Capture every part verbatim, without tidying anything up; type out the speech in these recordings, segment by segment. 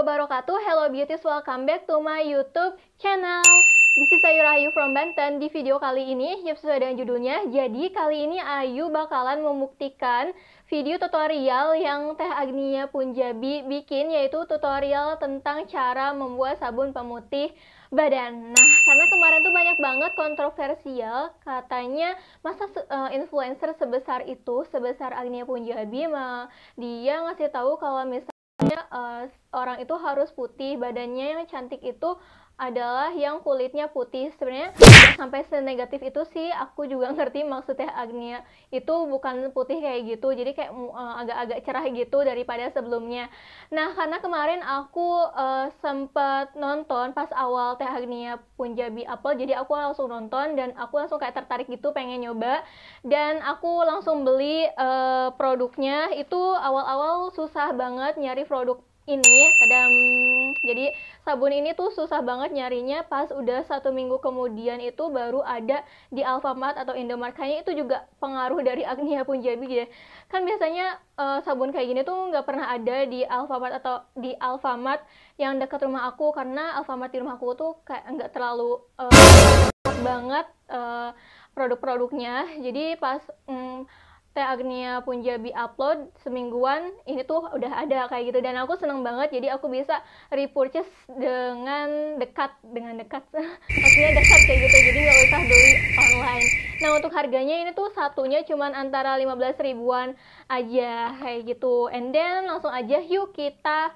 wabarakatuh. Hello beauties, welcome back to my YouTube channel. This is Ayu Rahayu from Banten. Di video kali ini, ya sesuai dengan judulnya, jadi kali ini Ayu bakalan membuktikan video tutorial yang Teh Aghnia Punjabi bikin, yaitu tutorial tentang cara membuat sabun pemutih badan. Nah, karena kemarin tuh banyak banget kontroversial, katanya masa uh, influencer sebesar itu, sebesar Aghnia Punjabi, mah dia ngasih tahu kalau misalnya uh, orang itu harus putih, badannya yang cantik itu adalah yang kulitnya putih. Sebenarnya sampai senegatif itu sih, aku juga ngerti maksudnya Aghnia itu bukan putih kayak gitu, jadi kayak agak-agak uh, cerah gitu daripada sebelumnya. Nah, karena kemarin aku uh, sempat nonton pas awal Teh Aghnia Punjabi upload, jadi aku langsung nonton dan aku langsung kayak tertarik gitu pengen nyoba, dan aku langsung beli uh, produknya. Itu awal-awal susah banget nyari produk ini, tadam. Jadi sabun ini tuh susah banget nyarinya. Pas udah satu minggu kemudian itu baru ada di Alfamart atau Indomaret. Kayaknya itu juga pengaruh dari Aghnia Punjabi gitu ya. Kan biasanya uh, sabun kayak gini tuh nggak pernah ada di Alfamart atau di Alfamart yang dekat rumah aku, karena Alfamart di rumah aku tuh kayak nggak terlalu uh, banget uh, produk-produknya. Jadi pas um, Teh Aghnia Punjabi upload semingguan ini tuh udah ada kayak gitu, dan aku seneng banget. Jadi aku bisa repurchase dengan dekat dengan dekat maksudnya dekat kayak gitu, jadi nggak usah beli online. Nah, untuk harganya ini tuh satunya cuman antara lima belas ribuan aja kayak gitu. And then langsung aja yuk kita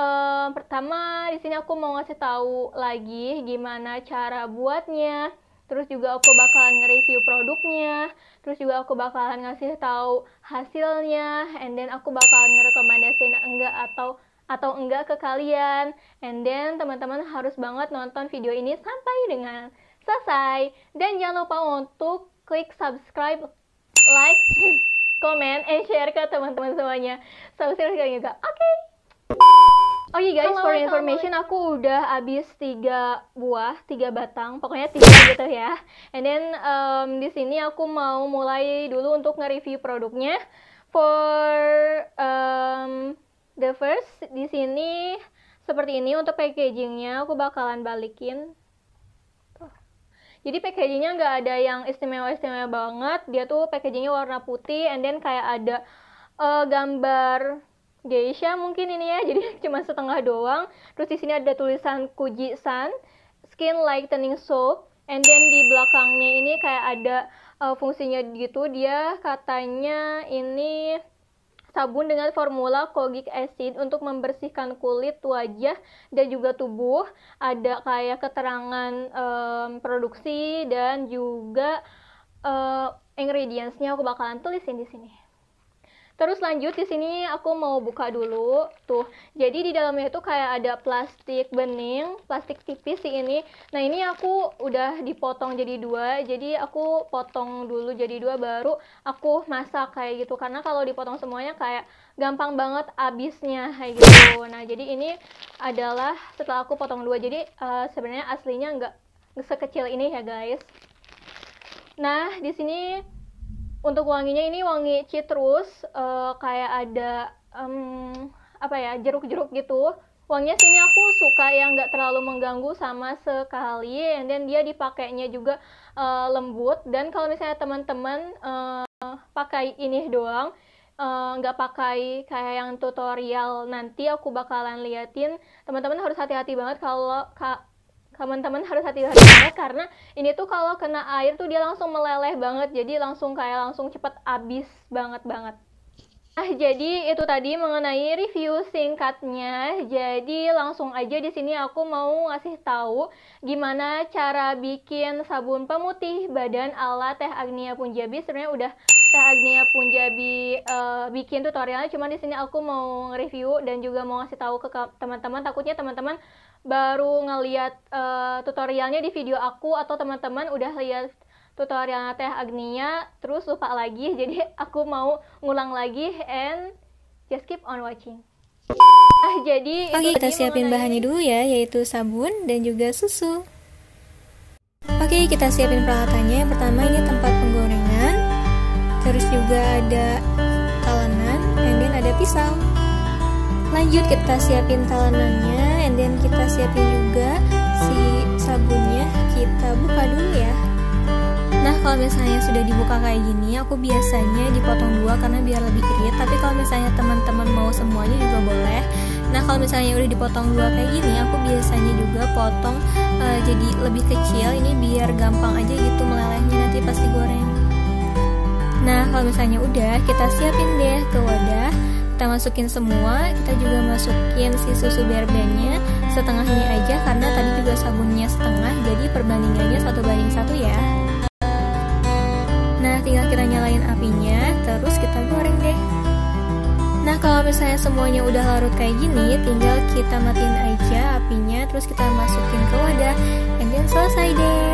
uh, pertama di sini aku mau ngasih tahu lagi gimana cara buatnya. Terus juga aku bakalan nge-review produknya, terus juga aku bakalan ngasih tahu hasilnya, and then aku bakalan ngerekomendasiin enggak atau atau enggak ke kalian. And then teman-teman harus banget nonton video ini sampai dengan selesai, dan jangan lupa untuk klik subscribe, like, comment, and share ke teman-teman semuanya. Sampai jumpa juga. Oke. Oh iya guys, for information aku udah habis tiga buah, tiga batang, pokoknya tiga gitu ya. And then um, di sini aku mau mulai dulu untuk nge-review produknya. For um, the first di sini seperti ini untuk packagingnya, aku bakalan balikin. Jadi packagingnya nggak ada yang istimewa-istimewa banget. Dia tuh packagingnya warna putih, and then kayak ada uh, gambar geisha mungkin ini ya, jadi cuma setengah doang. Terus di sini ada tulisan Kojie San Skin Lightening Soap, and then di belakangnya ini kayak ada uh, fungsinya gitu. Dia katanya ini sabun dengan formula kojic acid untuk membersihkan kulit, wajah, dan juga tubuh. Ada kayak keterangan um, produksi dan juga uh, ingredients-nya aku bakalan tulisin di sini. Terus lanjut di sini aku mau buka dulu tuh. Jadi di dalamnya itu kayak ada plastik bening, plastik tipis sih ini. Nah, ini aku udah dipotong jadi dua. Jadi aku potong dulu jadi dua, baru aku masak kayak gitu. Karena kalau dipotong semuanya kayak gampang banget habisnya kayak gitu. Nah, jadi ini adalah setelah aku potong dua. Jadi uh, sebenarnya aslinya nggak sekecil ini ya guys. Nah, di sini untuk wanginya ini wangi citrus, uh, kayak ada um, apa ya, jeruk-jeruk gitu. Wanginya sini aku suka yang nggak terlalu mengganggu sama sekali, dan dia dipakainya juga uh, lembut. Dan kalau misalnya teman-teman uh, pakai ini doang, nggak uh, pakai kayak yang tutorial, nanti aku bakalan liatin. Teman-teman harus hati-hati banget kalau ka teman-teman harus hati-hati banget, karena ini tuh kalau kena air tuh dia langsung meleleh banget, jadi langsung kayak langsung cepet habis banget-banget. Nah, jadi itu tadi mengenai review singkatnya. Jadi langsung aja di sini aku mau ngasih tahu gimana cara bikin sabun pemutih badan ala Teh Aghnia Punjabi. Sebenarnya udah Teh Aghnia Punjabi uh, bikin tutorialnya, cuman di sini aku mau nge-review dan juga mau ngasih tahu ke teman-teman. Takutnya teman-teman baru ngelihat uh, tutorialnya di video aku, atau teman-teman udah lihat tutorialnya Teh Aghnia terus lupa lagi. Jadi aku mau ngulang lagi, and just keep on watching. Nah, jadi oke, kita siapin bahannya dulu ya, yaitu sabun dan juga susu. Oke, kita siapin peralatannya. Yang pertama ini tempat penggorengan, terus juga ada talenan, and then ada pisau. Lanjut kita siapin talenannya, and then kita siapin juga si sabunnya. Kita buka dulu ya. Nah, kalau misalnya sudah dibuka kayak gini, aku biasanya dipotong dua karena biar lebih irit. Tapi kalau misalnya teman-teman mau semuanya juga boleh. Nah, kalau misalnya udah dipotong dua kayak gini, aku biasanya juga potong uh, jadi lebih kecil. Ini biar gampang aja gitu melelehnya, nanti pas digoreng. Nah, kalau misalnya udah, kita siapin deh ke wadah. Kita masukin semua, kita juga masukin si susu berbenya setengahnya aja karena tadi juga sabunnya setengah, jadi perbandingannya satu banding satu ya. Nah, tinggal kita nyalain apinya, terus kita goreng deh. Nah, kalau misalnya semuanya udah larut kayak gini, tinggal kita matiin aja apinya, terus kita masukin ke wadah, and then selesai deh.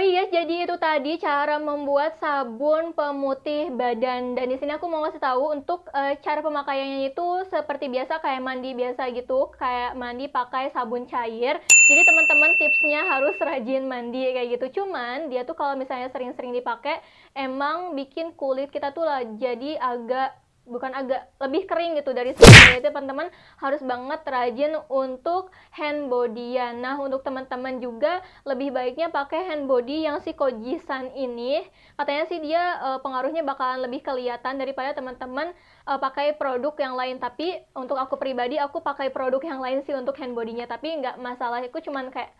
Oh iya, jadi itu tadi cara membuat sabun pemutih badan. Dan di sini aku mau ngasih tahu untuk e, cara pemakaiannya itu seperti biasa kayak mandi biasa gitu, kayak mandi pakai sabun cair. Jadi teman-teman tipsnya harus rajin mandi kayak gitu. Cuman dia tuh kalau misalnya sering-sering dipakai emang bikin kulit kita tuh lah jadi agak bukan agak lebih kering gitu dari sebelumnya. Itu teman-teman harus banget rajin untuk hand bodyan. Nah, untuk teman-teman juga lebih baiknya pakai hand body yang si Kojie San ini. Katanya sih dia e, pengaruhnya bakalan lebih kelihatan daripada teman-teman e, pakai produk yang lain. Tapi untuk aku pribadi, aku pakai produk yang lain sih untuk hand bodynya. Tapi nggak masalah, aku cuman kayak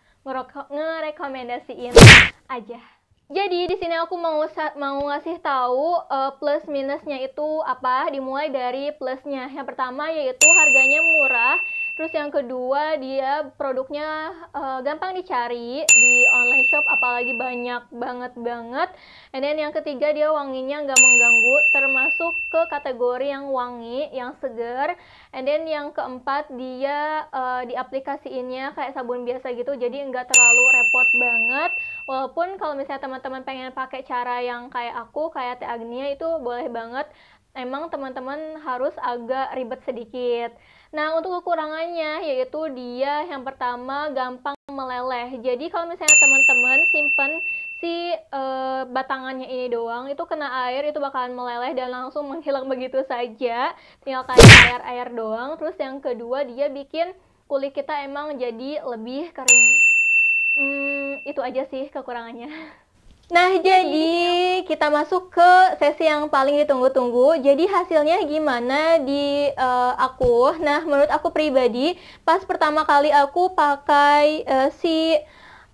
ngerekomendasiin aja. Jadi di sini aku mau mau ngasih tahu uh, plus minusnya itu apa. Dimulai dari plusnya. Yang pertama yaitu harganya murah. Terus yang kedua dia produknya uh, gampang dicari di online shop, apalagi banyak banget banget. And then yang ketiga dia wanginya nggak mengganggu, termasuk ke kategori yang wangi, yang segar. And then yang keempat dia uh, diaplikasiinnya kayak sabun biasa gitu, jadi nggak terlalu repot banget. Walaupun kalau misalnya teman-teman pengen pakai cara yang kayak aku, kayak Teh Aghnia itu boleh banget. Emang teman-teman harus agak ribet sedikit. Nah, untuk kekurangannya yaitu dia yang pertama gampang meleleh. Jadi kalau misalnya teman-teman simpen si uh, batangannya ini doang, itu kena air itu bakalan meleleh dan langsung menghilang begitu saja. Tinggal kayak air-air doang. Terus yang kedua dia bikin kulit kita emang jadi lebih kering. Hmm, itu aja sih kekurangannya. Nah, jadi kita masuk ke sesi yang paling ditunggu-tunggu. Jadi hasilnya gimana di uh, aku? Nah, menurut aku pribadi, pas pertama kali aku pakai uh, si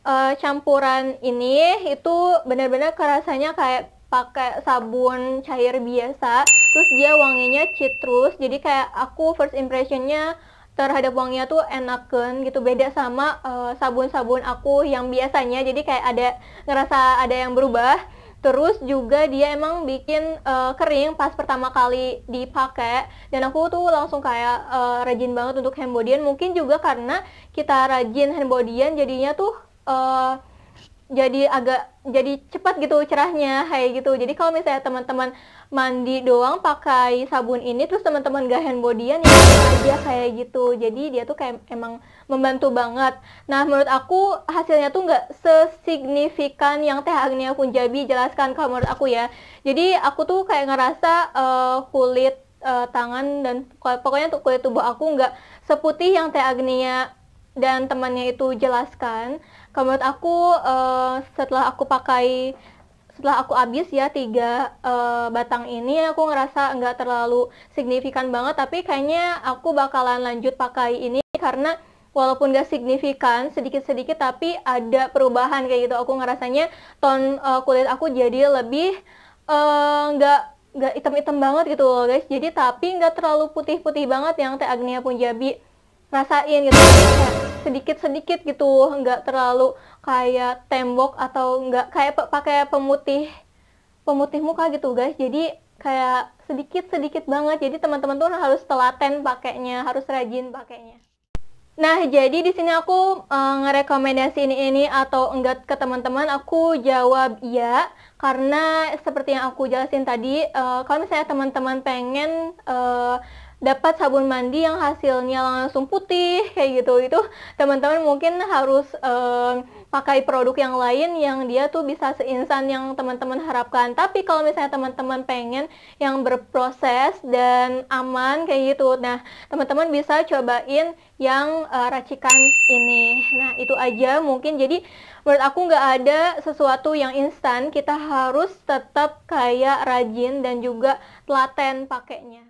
uh, campuran ini, itu benar-benar kerasanya kayak pakai sabun cair biasa. Terus dia wanginya citrus. Jadi kayak aku first impressionnya terhadap wanginya tuh enakan gitu, beda sama sabun-sabun uh, aku yang biasanya. Jadi kayak ada ngerasa ada yang berubah. Terus juga dia emang bikin uh, kering pas pertama kali dipakai, dan aku tuh langsung kayak uh, rajin banget untuk hand bodyan. Mungkin juga karena kita rajin hand bodyan jadinya tuh uh, jadi agak jadi cepat gitu cerahnya kayak gitu. Jadi kalau misalnya teman-teman mandi doang pakai sabun ini terus teman-teman gak hand bodyan ya aja kayak gitu. Jadi dia tuh kayak emang membantu banget. Nah, menurut aku hasilnya tuh nggak sesignifikan yang Teh Aghnia Punjabi jelaskan kalau menurut aku ya. Jadi aku tuh kayak ngerasa uh, kulit uh, tangan dan pokoknya tuh kulit tubuh aku nggak seputih yang Teh Aghnia dan temannya itu jelaskan. Kalau menurut aku uh, setelah aku pakai, setelah aku habis ya tiga uh, batang ini, aku ngerasa nggak terlalu signifikan banget. Tapi kayaknya aku bakalan lanjut pakai ini karena walaupun nggak signifikan sedikit-sedikit tapi ada perubahan kayak gitu. Aku ngerasanya ton uh, kulit aku jadi lebih nggak uh, nggak hitam-hitam banget gitu loh guys. Jadi tapi nggak terlalu putih-putih banget yang Teh Aghnia Punjabi rasain gitu. Sedikit-sedikit gitu, nggak terlalu kayak tembok atau nggak kayak pe pakai pemutih pemutih muka gitu guys. Jadi kayak sedikit-sedikit banget. Jadi teman-teman tuh harus telaten pakainya, harus rajin pakainya. Nah, jadi di sini aku e, ngerekomendasi ini ini atau enggak ke teman-teman, aku jawab iya karena seperti yang aku jelasin tadi, e, kalau misalnya teman-teman pengen e, dapat sabun mandi yang hasilnya langsung putih kayak gitu, itu teman-teman mungkin harus eh, pakai produk yang lain yang dia tuh bisa seinstan yang teman-teman harapkan. Tapi kalau misalnya teman-teman pengen yang berproses dan aman kayak gitu, nah teman-teman bisa cobain yang uh, racikan ini. Nah itu aja mungkin, jadi menurut aku nggak ada sesuatu yang instan, kita harus tetap kayak rajin dan juga telaten pakainya.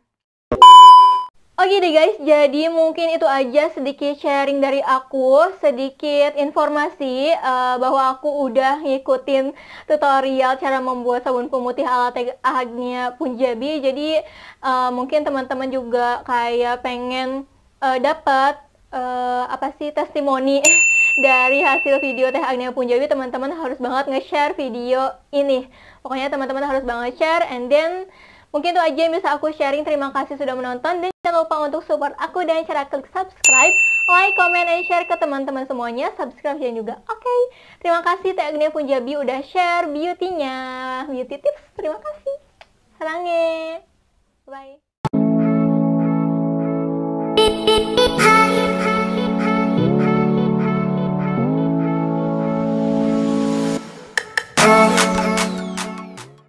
Oke deh guys, jadi mungkin itu aja sedikit sharing dari aku, sedikit informasi uh, bahwa aku udah ngikutin tutorial cara membuat sabun pemutih ala Aghnia Punjabi. Jadi uh, mungkin teman-teman juga kayak pengen uh, dapat uh, apa sih testimoni dari hasil video Teh Aghnia Punjabi, teman-teman harus banget nge-share video ini. Pokoknya teman-teman harus banget share, and then mungkin itu aja yang bisa aku sharing. Terima kasih sudah menonton, dan jangan lupa untuk support aku dan cara klik subscribe, like, comment, and share ke teman-teman semuanya. Subscribe dan juga, oke okay. Terima kasih Teh Aghnia Punjabi udah share beauty-nya, beauty tips. Terima kasih, sarangnya, bye.